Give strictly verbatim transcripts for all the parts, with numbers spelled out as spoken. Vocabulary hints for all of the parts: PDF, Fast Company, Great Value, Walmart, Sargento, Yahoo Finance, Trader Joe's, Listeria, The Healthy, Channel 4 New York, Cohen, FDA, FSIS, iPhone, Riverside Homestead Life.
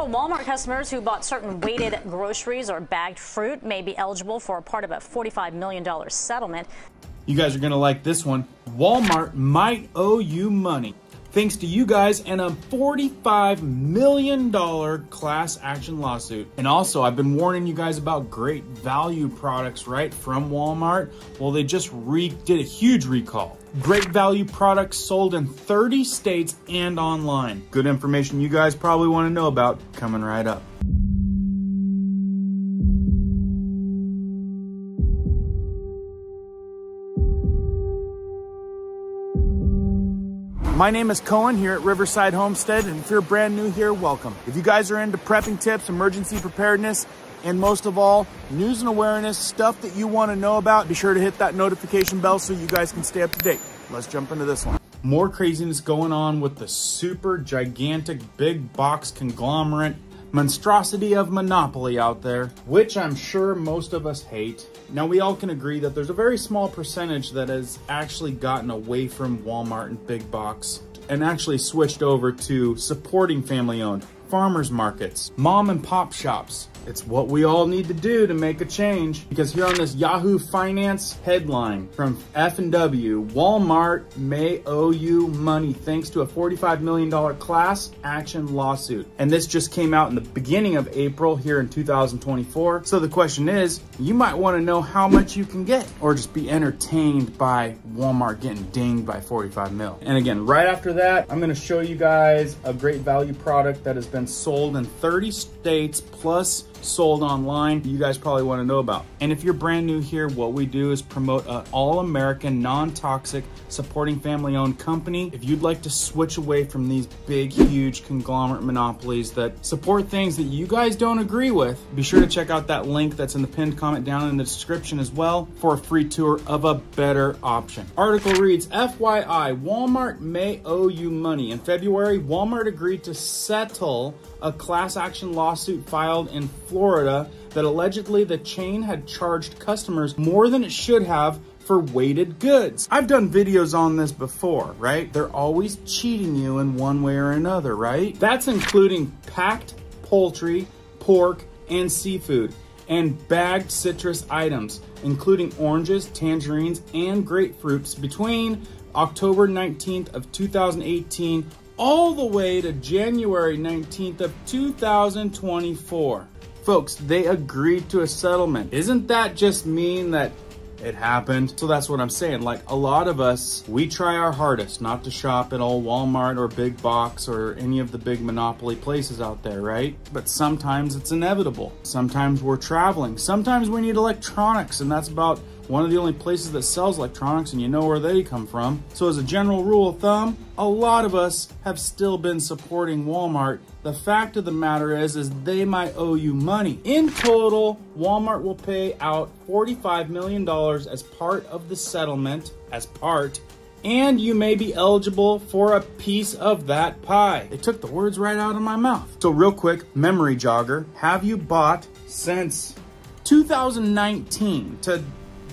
Well, Walmart customers who bought certain weighted groceries or bagged fruit may be eligible for a part of a forty-five million dollars settlement. You guys are going to like this one. Walmart might owe you money thanks to you guys and a forty-five million dollars class action lawsuit. And also, I've been warning you guys about Great Value products, right, from Walmart. Well, they just re did a huge recall. Great Value products sold in thirty states and online. Good information you guys probably want to know about, coming right up. My name is Cohen here at Riverside Homestead, and if you're brand new here, welcome. If you guys are into prepping tips, emergency preparedness, and most of all, news and awareness, stuff that you want to know about, be sure to hit that notification bell so you guys can stay up to date. Let's jump into this one. More craziness going on with the super gigantic big box conglomerate monstrosity of monopoly out there, which I'm sure most of us hate. Now, we all can agree that there's a very small percentage that has actually gotten away from Walmart and big box and actually switched over to supporting family-owned farmers markets, mom and pop shops. It's what we all need to do to make a change, because here on this Yahoo Finance headline from F and W, Walmart may owe you money thanks to a forty-five million dollars class action lawsuit. And this just came out in the beginning of April here in two thousand twenty-four. So the question is, you might want to know how much you can get, or just be entertained by Walmart getting dinged by forty-five mil. And again, right after that, I'm going to show you guys a Great Value product that has been sold in thirty states plus sold online, you guys probably want to know about. And if you're brand new here, what we do is promote an all-American, non-toxic, supporting family-owned company. If you'd like to switch away from these big, huge conglomerate monopolies that support things that you guys don't agree with, be sure to check out that link that's in the pinned comment down in the description as well for a free tour of a better option. Article reads, F Y I, Walmart may owe you money. In February, Walmart agreed to settle a class action lawsuit filed in Florida that allegedly the chain had charged customers more than it should have for weighted goods. I've done videos on this before, right? They're always cheating you in one way or another, right? That's including packed poultry, pork, and seafood, and bagged citrus items, including oranges, tangerines, and grapefruits between October nineteenth of two thousand eighteen all the way to January nineteenth of two thousand twenty-four. Folks, they agreed to a settlement. Isn't that just mean that it happened? So that's what I'm saying. Like, a lot of us, we try our hardest not to shop at all Walmart or big box or any of the big monopoly places out there, right? But sometimes it's inevitable. Sometimes we're traveling. Sometimes we need electronics, and that's about one of the only places that sells electronics, and you know where they come from. So as a general rule of thumb, a lot of us have still been supporting Walmart. The fact of the matter is, is they might owe you money. In total, Walmart will pay out forty-five million dollars as part of the settlement, as part, and you may be eligible for a piece of that pie. They took the words right out of my mouth. So real quick, memory jogger, have you bought since two thousand nineteen to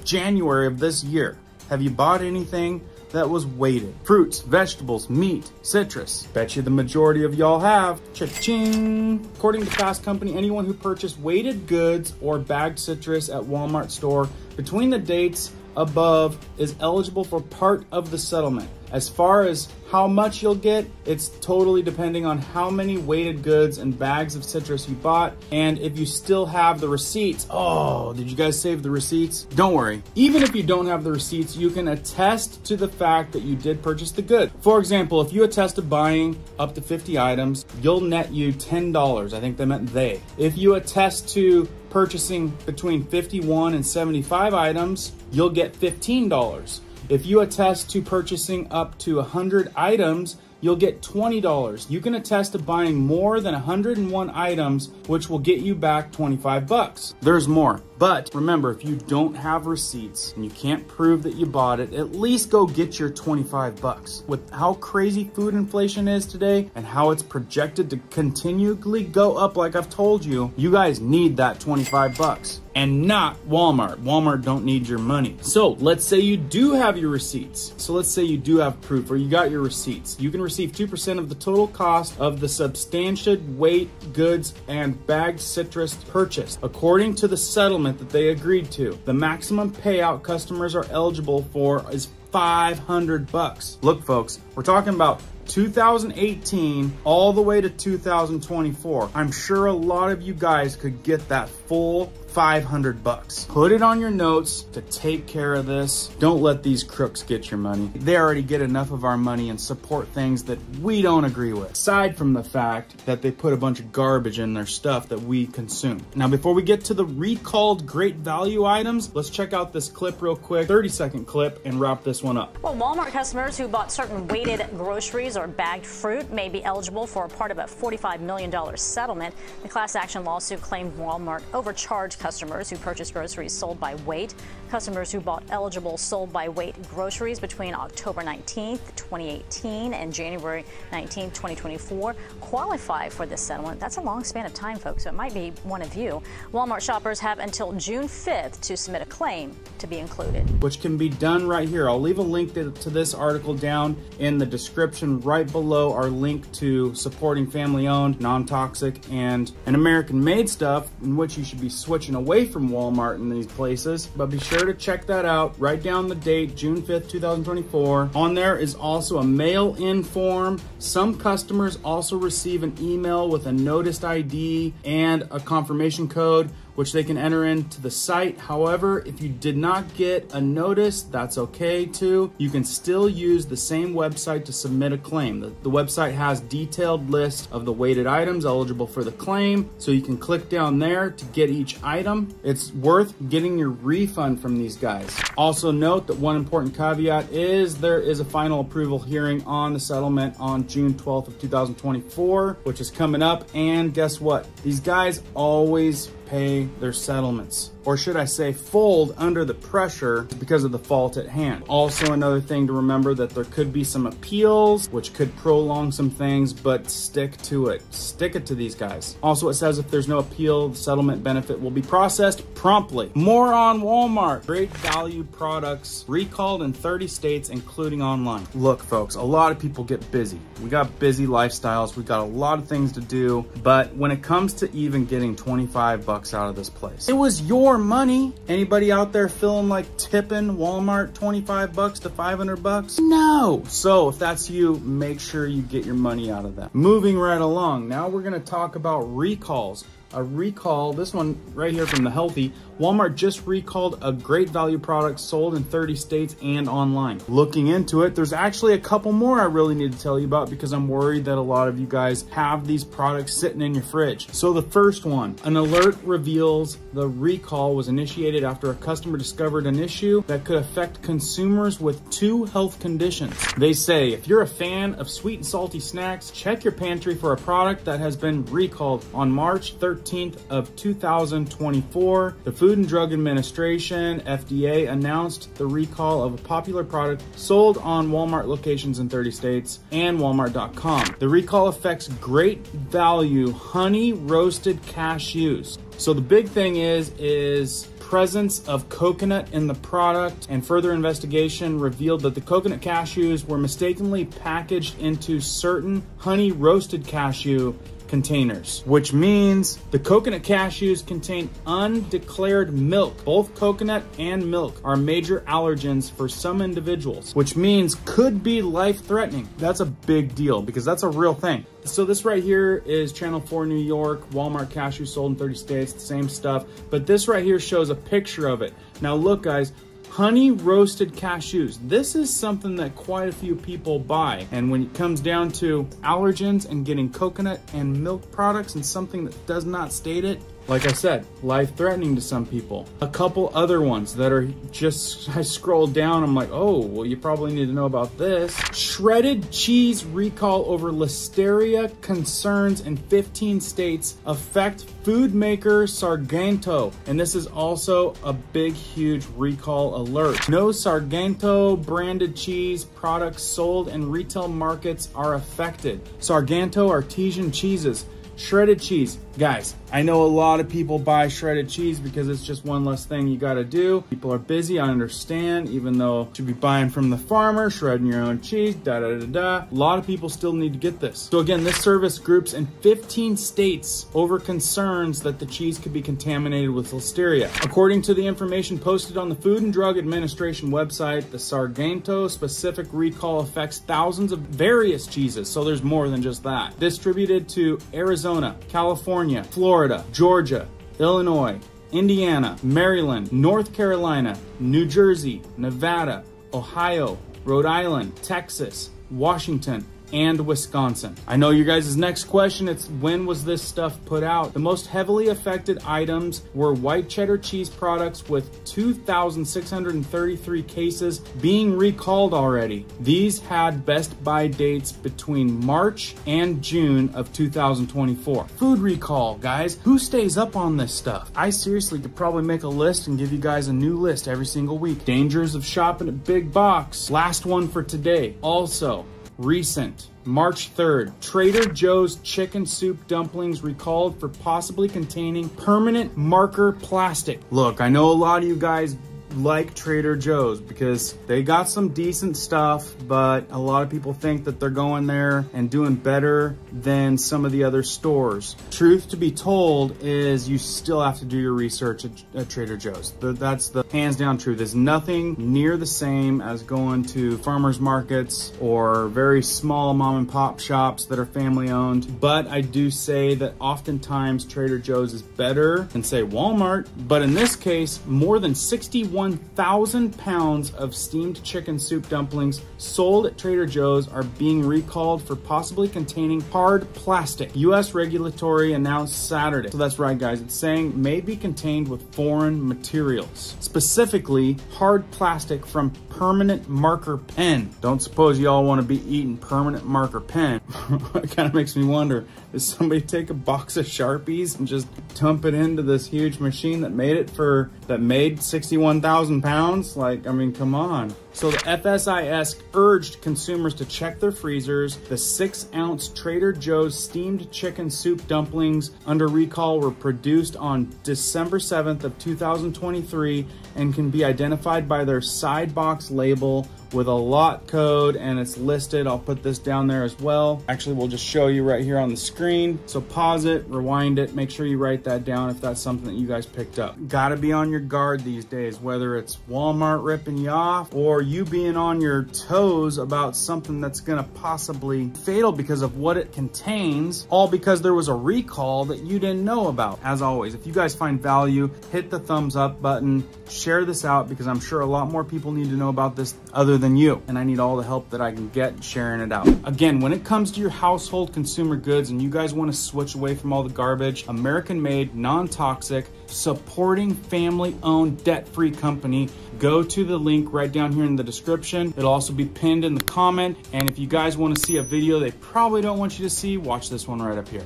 January of this year? Have you bought anything that was weighted? Fruits, vegetables, meat, citrus. Bet you the majority of y'all have. Cha-ching! According to Fast Company, anyone who purchased weighted goods or bagged citrus at Walmart store between the dates above is eligible for part of the settlement. As far as how much you'll get, it's totally depending on how many weighted goods and bags of citrus you bought, and if you still have the receipts. Oh, did you guys save the receipts? Don't worry. Even if you don't have the receipts, you can attest to the fact that you did purchase the good. For example, if you attest to buying up to fifty items, you'll net you ten dollars. I think they meant they. If you attest to purchasing between fifty-one and seventy-five items, you'll get fifteen dollars. If you attest to purchasing up to one hundred items, you'll get twenty dollars. You can attest to buying more than one hundred one items, which will get you back twenty-five bucks. There's more. But remember, if you don't have receipts and you can't prove that you bought it, at least go get your twenty-five bucks. With how crazy food inflation is today and how it's projected to continually go up, like I've told you, you guys need that twenty-five bucks. And not Walmart. Walmart don't need your money. So let's say you do have your receipts. So let's say you do have proof, or you got your receipts. You can receive two percent of the total cost of the substantiated weight goods and bagged citrus purchased, according to the settlement that they agreed to. The maximum payout customers are eligible for is five hundred bucks. Look, folks, we're talking about two thousand eighteen all the way to two thousand twenty-four. I'm sure a lot of you guys could get that full five hundred bucks. Put it on your notes to take care of this. Don't let these crooks get your money. They already get enough of our money and support things that we don't agree with, aside from the fact that they put a bunch of garbage in their stuff that we consume. Now, before we get to the recalled Great Value items, let's check out this clip real quick, thirty second clip, and wrap this one up. Well, Walmart customers who bought certain weighted groceries or bagged fruit may be eligible for a part of a forty-five million dollar settlement. The class action lawsuit claimed Walmart overcharged customers who purchased groceries sold by weight. Customers who bought eligible sold by weight groceries between October nineteenth, twenty eighteen and January nineteenth, twenty twenty-four qualify for this settlement. That's a long span of time, folks, so it might be one of you. Walmart shoppers have until June fifth to submit a claim to be included, which can be done right here. I'll leave a link to, to this article down in the description right below our link to supporting family-owned, non-toxic, and an American-made stuff, in which you should be switching away from Walmart in these places. But be sure to check that out. Write down the date, June fifth, two thousand twenty-four. On there is also a mail-in form. Some customers also receive an email with a noticed I D and a confirmation code, which they can enter into the site. However, if you did not get a notice, that's okay too. You can still use the same website to submit a claim. The, the website has detailed list of the weighted items eligible for the claim, so you can click down there to get each item. It's worth getting your refund from these guys. Also note that one important caveat is there is a final approval hearing on the settlement on June twelfth of two thousand twenty-four, which is coming up. And guess what? These guys always pay their settlements, or should I say fold under the pressure because of the fault at hand. Also, another thing to remember that there could be some appeals, which could prolong some things, but stick to it. Stick it to these guys. Also, it says if there's no appeal, the settlement benefit will be processed promptly. More on Walmart. Great Value products recalled in thirty states, including online. Look, folks, a lot of people get busy. We got busy lifestyles. We got a lot of things to do, but when it comes to even getting twenty-five bucks out of this place, it was your money. Anybody out there feeling like tipping Walmart twenty-five bucks to five hundred bucks? No. So if that's you, make sure you get your money out of that. Moving right along. Now we're going to talk about recalls. A recall, this one right here from The Healthy. Walmart just recalled a Great Value product sold in thirty states and online. Looking into it, there's actually a couple more I really need to tell you about, because I'm worried that a lot of you guys have these products sitting in your fridge. So the first one, an alert reveals the recall was initiated after a customer discovered an issue that could affect consumers with two health conditions. They say, if you're a fan of sweet and salty snacks, check your pantry for a product that has been recalled. On March thirteenth of two thousand twenty-four, the food Food and Drug Administration, F D A, announced the recall of a popular product sold on Walmart locations in thirty states and Walmart dot com. The recall affects Great Value honey roasted cashews. So the big thing is, is presence of coconut in the product, and further investigation revealed that the coconut cashews were mistakenly packaged into certain honey roasted cashew containers, which means the coconut cashews contain undeclared milk. Both coconut and milk are major allergens for some individuals, which means could be life-threatening. That's a big deal, because that's a real thing. So this right here is Channel four New York, Walmart cashews sold in thirty states, the same stuff, but this right here shows a picture of it. Now look, guys, honey roasted cashews. This is something that quite a few people buy. And when it comes down to allergens and getting coconut and milk products and something that does not state it, like I said, life-threatening to some people. A couple other ones that are just, I scroll down, I'm like, oh, well, you probably need to know about this. Shredded cheese recall over listeria concerns in fifteen states affect food maker Sargento. And this is also a big, huge recall alert. No Sargento branded cheese products sold in retail markets are affected. Sargento artisan cheeses Shredded cheese. Guys, I know a lot of people buy shredded cheese because it's just one less thing you gotta do. People are busy, I understand, even though you should be buying from the farmer, shredding your own cheese, da da da da. A lot of people still need to get this. So again, this service groups in fifteen states over concerns that the cheese could be contaminated with listeria. According to the information posted on the Food and Drug Administration website, the Sargento specific recall affects thousands of various cheeses, so there's more than just that. Distributed to Arizona, Arizona, California, Florida, Georgia, Illinois, Indiana, Maryland, North Carolina, New Jersey, Nevada, Ohio, Rhode Island, Texas, Washington, and Wisconsin. I know you guys' next question, it's when was this stuff put out? The most heavily affected items were white cheddar cheese products with two thousand six hundred thirty-three cases being recalled already. These had best buy dates between March and June of two thousand twenty-four. Food recall, guys. Who stays up on this stuff? I seriously could probably make a list and give you guys a new list every single week. Dangers of shopping at big box. Last one for today. Also, recent, March third, Trader Joe's chicken soup dumplings recalled for possibly containing permanent marker plastic. Look, I know a lot of you guys like Trader Joe's because they got some decent stuff, but a lot of people think that they're going there and doing better than some of the other stores. Truth to be told is you still have to do your research at, at Trader Joe's. That's the hands down truth. There's nothing near the same as going to farmers markets or very small mom and pop shops that are family owned. But I do say that oftentimes Trader Joe's is better than say Walmart. But in this case, more than sixty-one thousand pounds of steamed chicken soup dumplings sold at Trader Joe's are being recalled for possibly containing hard plastic. U S regulatory announced Saturday. So that's right, guys. It's saying may be contained with foreign materials, specifically hard plastic from permanent marker pen. Don't suppose y'all want to be eating permanent marker pen. It kind of makes me wonder, does somebody take a box of Sharpies and just dump it into this huge machine that made it for, that made sixty-one thousand pounds? Like, I mean, come on. So the F S I S urged consumers to check their freezers. The six ounce Trader Joe's steamed chicken soup dumplings under recall were produced on December seventh of two thousand twenty-three and can be identified by their side box label with a lot code, and it's listed. I'll put this down there as well. Actually, we'll just show you right here on the screen. So pause it, rewind it, make sure you write that down if that's something that you guys picked up. Gotta be on your guard these days, whether it's Walmart ripping you off or you being on your toes about something that's gonna possibly fatal because of what it contains, all because there was a recall that you didn't know about. As always, if you guys find value, hit the thumbs up button, share this out, because I'm sure a lot more people need to know about this other than you, and I need all the help that I can get sharing it out. Again, when it comes to your household consumer goods and you guys want to switch away from all the garbage, American-made, non-toxic, supporting family-owned, debt-free company, go to the link right down here in the description. It'll also be pinned in the comment, and if you guys want to see a video they probably don't want you to see, watch this one right up here.